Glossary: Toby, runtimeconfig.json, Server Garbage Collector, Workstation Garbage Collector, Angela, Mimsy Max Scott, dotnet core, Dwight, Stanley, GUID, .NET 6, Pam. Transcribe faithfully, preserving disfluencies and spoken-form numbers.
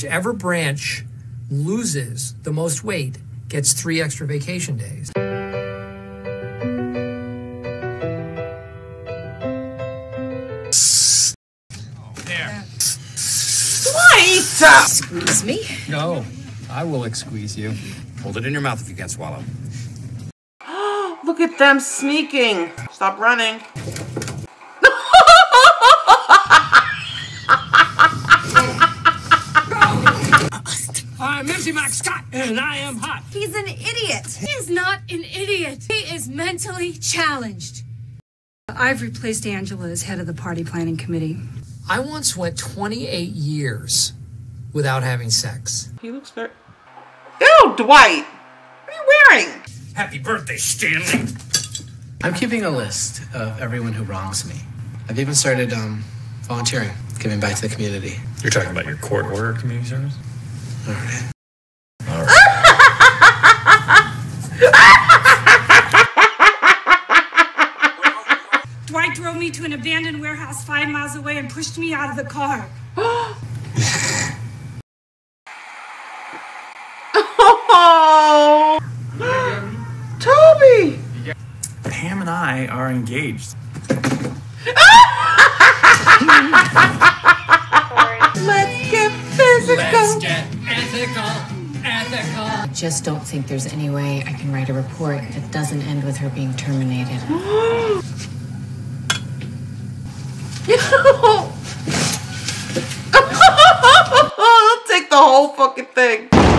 Whichever branch loses the most weight gets three extra vacation days. There. Dwight! Excuse me? No, I will excuse you. Hold it in your mouth if you can't swallow. Look at them sneaking. Stop running. I'm Mimsy Max Scott, and I am hot. He's an idiot. He is not an idiot. He is mentally challenged. I've replaced Angela as head of the party planning committee. I once went twenty-eight years without having sex. He looks very... Ew, Dwight! What are you wearing? Happy birthday, Stanley. I'm keeping a list of everyone who wrongs me. I've even started um, volunteering, giving back to the community. You're talking about your court order community service? All right. All right. Dwight drove me to an abandoned warehouse five miles away and pushed me out of the car. Oh, Toby! Pam and I are engaged. Let's get physical. Let's get ethical, ethical. I just don't think there's any way I can write a report that doesn't end with her being terminated. I'll take the whole fucking thing.